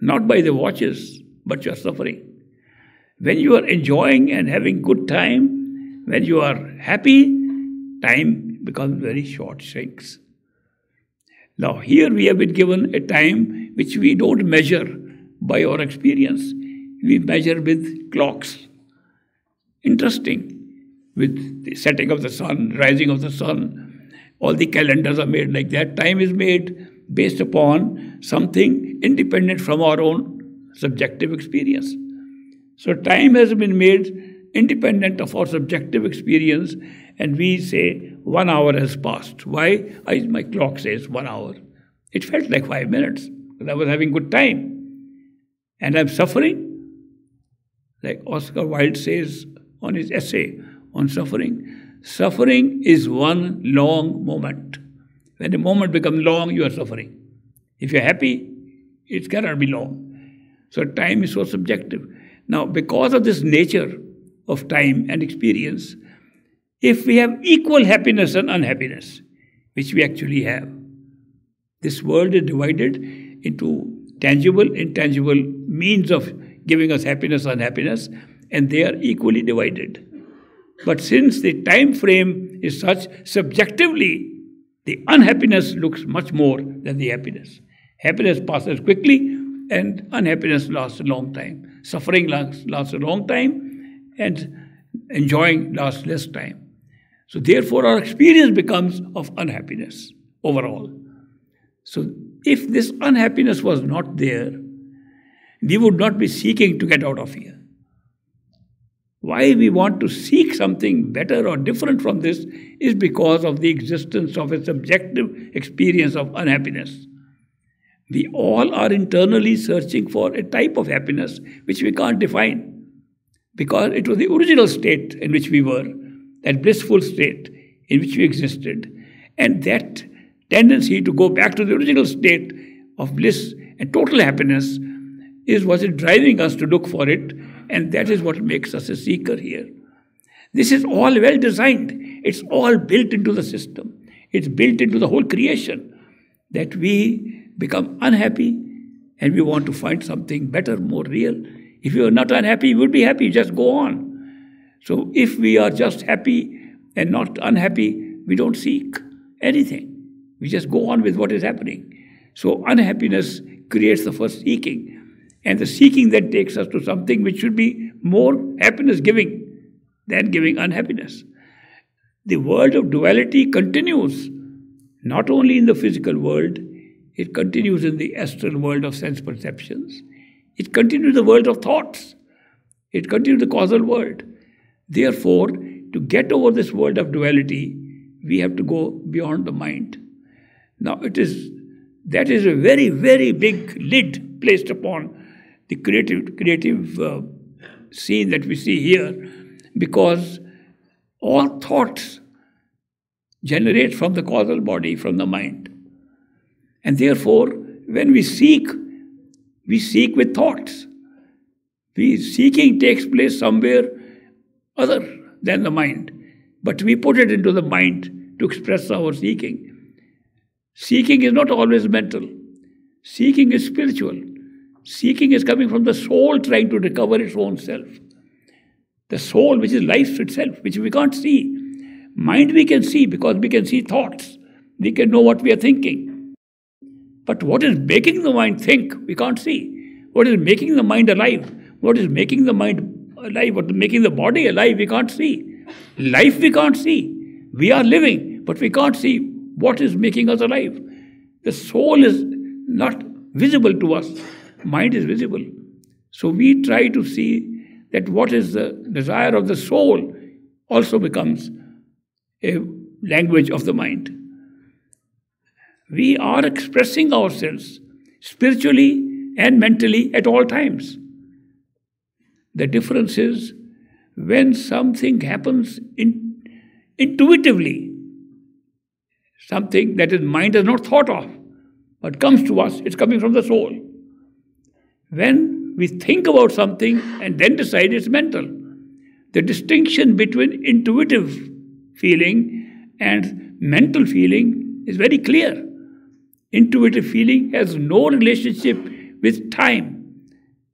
Not by the watches, but you are suffering. When you are enjoying and having good time, when you are happy, time becomes very short, shrinks. Now here we have been given a time which we don't measure by our experience. We measure with clocks. Interesting. With the setting of the sun, rising of the sun, all the calendars are made like that. Time is made based upon something independent from our own subjective experience. So time has been made independent of our subjective experience, and we say 1 hour has passed. Why? My clock says 1 hour. It felt like 5 minutes because I was having good time. And I'm suffering. Like Oscar Wilde says on his essay, on suffering. Suffering is one long moment. When the moment becomes long, you are suffering. If you are happy, it cannot be long. So time is so subjective. Now, because of this nature of time and experience, if we have equal happiness and unhappiness, which we actually have, this world is divided into tangible, intangible means of giving us happiness and unhappiness, and they are equally divided. But since the time frame is such, subjectively, the unhappiness looks much more than the happiness. Happiness passes quickly, and unhappiness lasts a long time. Suffering lasts a long time, and enjoying lasts less time. So therefore, our experience becomes of unhappiness overall. So if this unhappiness was not there, we would not be seeking to get out of here. Why we want to seek something better or different from this is because of the existence of a subjective experience of unhappiness. We all are internally searching for a type of happiness which we can't define, because it was the original state in which we were, that blissful state in which we existed. And that tendency to go back to the original state of bliss and total happiness is what is driving us to look for it. And that is what makes us a seeker here. This is all well designed. It's all built into the system. It's built into the whole creation, that we become unhappy and we want to find something better, more real. If you are not unhappy, you would be happy. Just go on. So if we are just happy and not unhappy, we don't seek anything. We just go on with what is happening. So unhappiness creates the first seeking. And the seeking then takes us to something which should be more happiness-giving than giving unhappiness. The world of duality continues, not only in the physical world, it continues in the astral world of sense perceptions. It continues the world of thoughts. It continues the causal world. Therefore, to get over this world of duality, we have to go beyond the mind. Now, that is a very, very big lid placed upon the creative scene that we see here, because all thoughts generate from the causal body, from the mind. And therefore, when we seek with thoughts. The seeking takes place somewhere other than the mind, but we put it into the mind to express our seeking. Seeking is not always mental. Seeking is spiritual. Seeking is coming from the soul trying to recover its own self. The soul, which is life itself, which we can't see. Mind we can see, because we can see thoughts. We can know what we are thinking. But what is making the mind think, we can't see. What is making the mind alive? What is making the mind alive? What is making the body alive? We can't see. Life we can't see. We are living, but we can't see what is making us alive. The soul is not visible to us. Mind is visible. So we try to see that what is the desire of the soul also becomes a language of the mind. We are expressing ourselves spiritually and mentally at all times. The difference is, when something happens intuitively, something that his mind has not thought of, but comes to us, it's coming from the soul. When we think about something and then decide, it's mental. The distinction between intuitive feeling and mental feeling is very clear. Intuitive feeling has no relationship with time.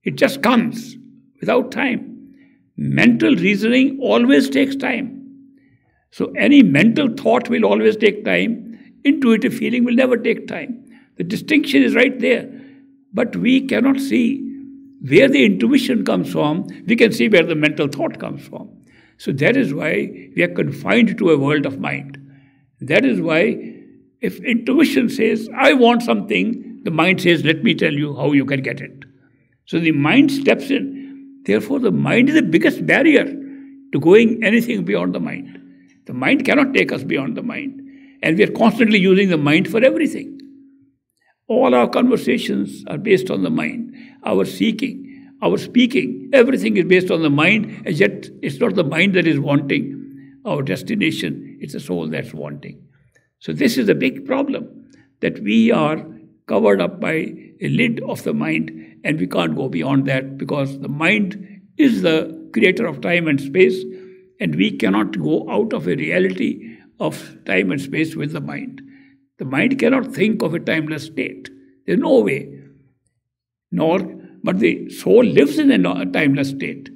It just comes without time. Mental reasoning always takes time. So any mental thought will always take time. Intuitive feeling will never take time. The distinction is right there. But we cannot see where the intuition comes from. We can see where the mental thought comes from. So that is why we are confined to a world of mind. That is why if intuition says, I want something, the mind says, let me tell you how you can get it. So the mind steps in. Therefore, the mind is the biggest barrier to going anything beyond the mind. The mind cannot take us beyond the mind. And we are constantly using the mind for everything. All our conversations are based on the mind. Our seeking, our speaking, everything is based on the mind. And yet, it's not the mind that is wanting our destination. It's the soul that's wanting. So this is a big problem, that we are covered up by a lid of the mind, and we can't go beyond that because the mind is the creator of time and space, and we cannot go out of a reality of time and space with the mind. The mind cannot think of a timeless state. There's no way. But the soul lives in a timeless state.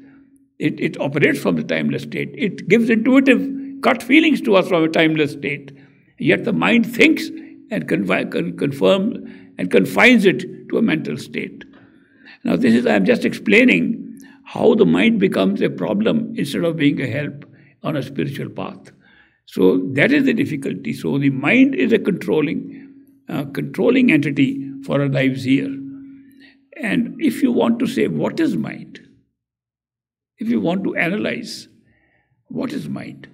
It operates from the timeless state. It gives intuitive gut feelings to us from a timeless state. Yet the mind thinks and confines it to a mental state. Now this is, I'm just explaining how the mind becomes a problem instead of being a help on a spiritual path. So that is the difficulty. So the mind is a controlling entity for our lives here. And if you want to say, what is mind? If you want to analyze, what is mind?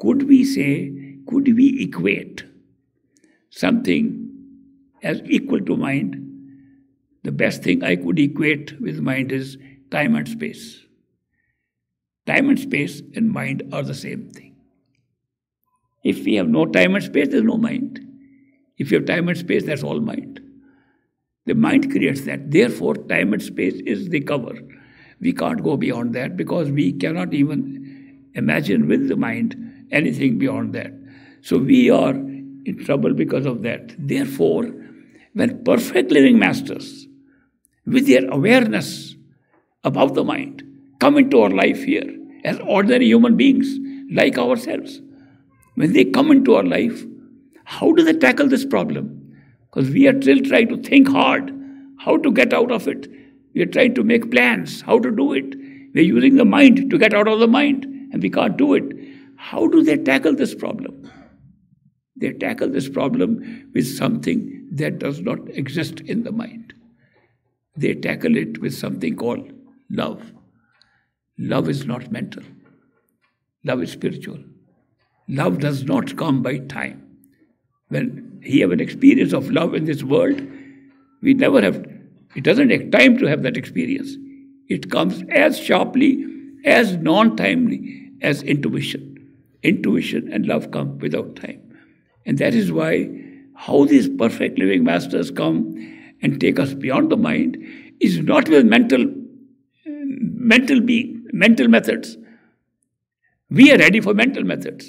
Could we equate something as equal to mind? The best thing I could equate with mind is time and space. Time and space and mind are the same thing. If we have no time and space, there's no mind. If you have time and space, that's all mind. The mind creates that. Therefore, time and space is the cover. We can't go beyond that because we cannot even imagine with the mind anything beyond that. So we are in trouble because of that. Therefore, when perfect living masters, with their awareness about the mind, come into our life here as ordinary human beings like ourselves, when they come into our life, how do they tackle this problem? Because we are still trying to think hard how to get out of it. We are trying to make plans how to do it. We are using the mind to get out of the mind, and we can't do it. How do they tackle this problem? They tackle this problem with something that does not exist in the mind. They tackle it with something called love. Love is not mental. Love is spiritual. Love does not come by time. When we have an experience of love in this world, we never have, it doesn't take time to have that experience. It comes as sharply, as non-timely as intuition. Intuition and love come without time. And that is why how these perfect living masters come and take us beyond the mind is not with mental methods. We are ready for mental methods.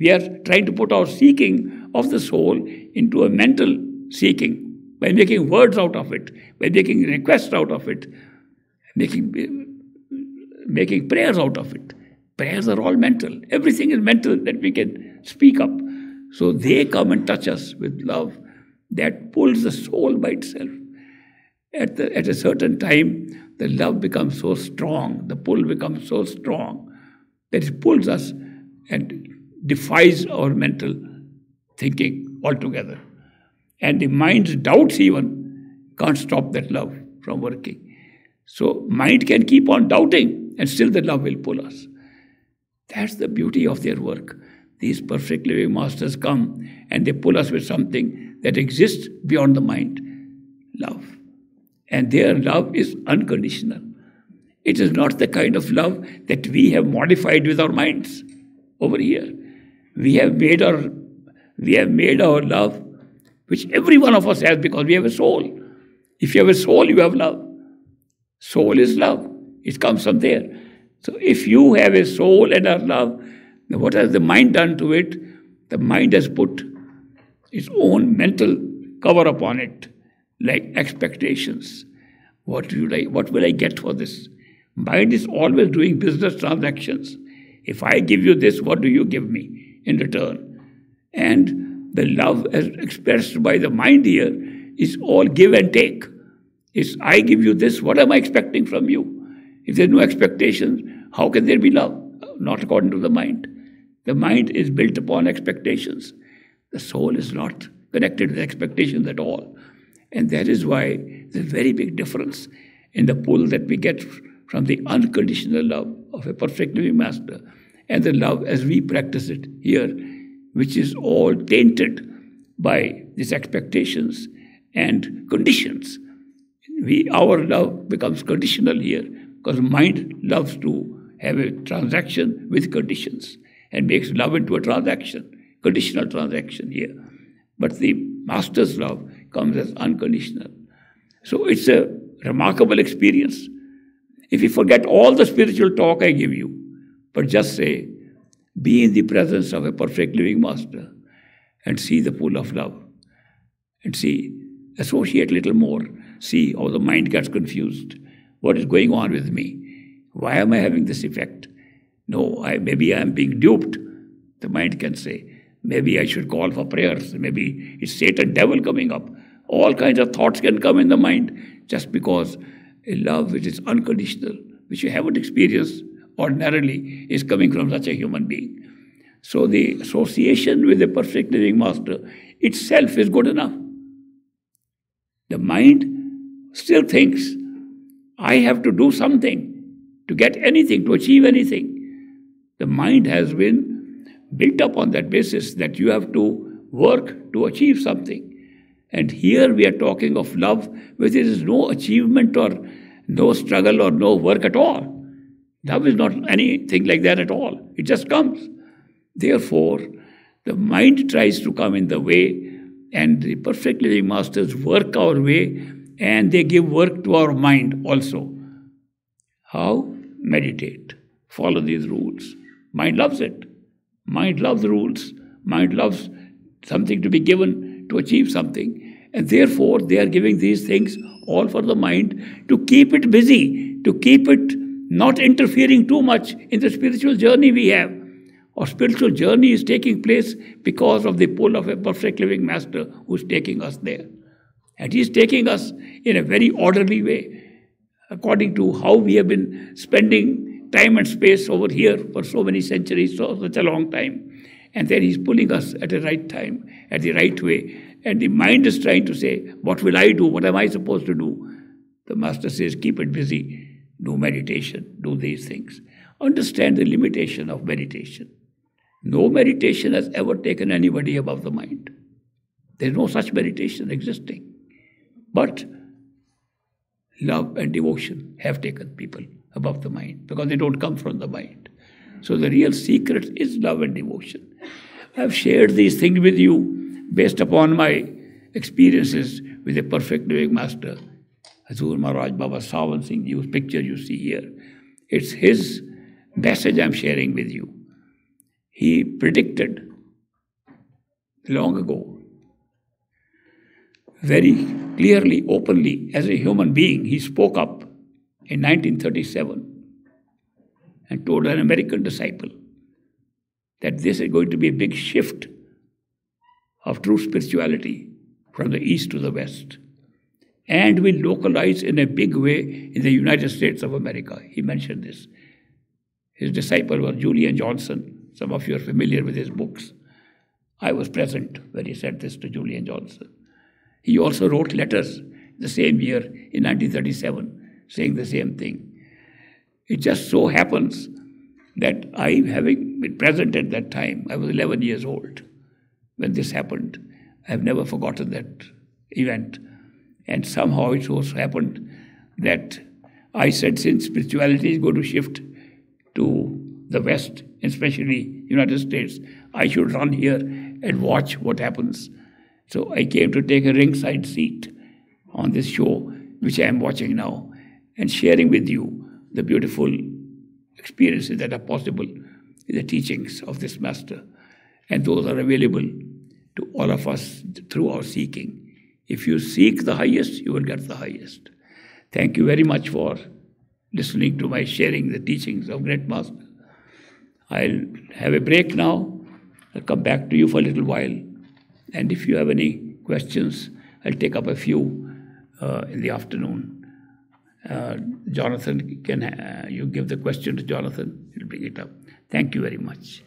We are trying to put our seeking of the soul into a mental seeking by making words out of it, by making requests out of it, making prayers out of it. Prayers are all mental. Everything is mental that we can speak up. So they come and touch us with love that pulls the soul by itself. At a certain time, the love becomes so strong, the pull becomes so strong that it pulls us and defies our mental thinking altogether. And the mind's doubts even can't stop that love from working. So mind can keep on doubting and still the love will pull us. That's the beauty of their work. These perfect living masters come and they pull us with something that exists beyond the mind, love. And their love is unconditional. It is not the kind of love that we have modified with our minds over here. We have made our love, which every one of us has because we have a soul. If you have a soul, you have love. Soul is love. It comes from there. So if you have a soul and are love, now what has the mind done to it? The mind has put its own mental cover upon it, like expectations. What do you like? What will I get for this? Mind is always doing business transactions. If I give you this, what do you give me in return? And the love as expressed by the mind here is all give and take. It's I give you this, what am I expecting from you? If there's no expectations, how can there be love? Not according to the mind. The mind is built upon expectations. The soul is not connected with expectations at all. And that is why there's a very big difference in the pull that we get from the unconditional love of a perfect living master and the love as we practice it here, which is all tainted by these expectations and conditions. Our love becomes conditional here because mind loves to have a transaction with conditions and makes love into a transaction, conditional transaction here. But the master's love comes as unconditional. So it's a remarkable experience. If you forget all the spiritual talk I give you, but just say, be in the presence of a perfect living master and see the pool of love. And see, associate a little more. See how the mind gets confused. What is going on with me? Why am I having this effect? No, maybe I am being duped. The mind can say, maybe I should call for prayers. Maybe it's Satan, devil coming up. All kinds of thoughts can come in the mind just because a love which is unconditional, which you haven't experienced ordinarily, is coming from such a human being. So the association with a perfect living master itself is good enough. The mind still thinks, I have to do something to get anything, to achieve anything. The mind has been built up on that basis that you have to work to achieve something. And here we are talking of love where there is no achievement or no struggle or no work at all. Love is not anything like that at all. It just comes. Therefore, the mind tries to come in the way, and the perfect living masters work our way, and they give work to our mind also. How? Meditate. Follow these rules. Mind loves it. Mind loves rules. Mind loves something to be given, to achieve something. And therefore, they are giving these things all for the mind to keep it busy, to keep it not interfering too much in the spiritual journey we have. Our spiritual journey is taking place because of the pull of a perfect living master who is taking us there. And he is taking us in a very orderly way, according to how we have been spending time and space over here for so many centuries, so such a long time. And then he's pulling us at the right time, at the right way. And the mind is trying to say, what will I do? What am I supposed to do? The master says, keep it busy. Do meditation. Do these things. Understand the limitation of meditation. No meditation has ever taken anybody above the mind. There's no such meditation existing. But love and devotion have taken people above the mind, because they don't come from the mind. So the real secret is love and devotion. I have shared these things with you based upon my experiences with a perfect living master, Hazur Maharaj Baba Sawan Singh, whose picture you see here. It's his message I'm sharing with you. He predicted long ago, very clearly, openly, as a human being, he spoke up in 1937 and told an American disciple that this is going to be a big shift of true spirituality from the East to the West, and will localize in a big way in the United States of America. He mentioned this. His disciple was Julian Johnson. Some of you are familiar with his books. I was present when he said this to Julian Johnson. He also wrote letters the same year in 1937. Saying the same thing. It just so happens that I, having been present at that time, I was 11 years old when this happened. I have never forgotten that event. And somehow it so happened that I said, since spirituality is going to shift to the West, especially United States, I should run here and watch what happens. So I came to take a ringside seat on this show, which I am watching now, and sharing with you the beautiful experiences that are possible in the teachings of this master. And those are available to all of us through our seeking. If you seek the highest, you will get the highest. Thank you very much for listening to my sharing the teachings of Great Master. I'll have a break now. I'll come back to you for a little while. And if you have any questions, I'll take up a few in the afternoon. Jonathan, you give the question to Jonathan, he'll bring it up. Thank you very much.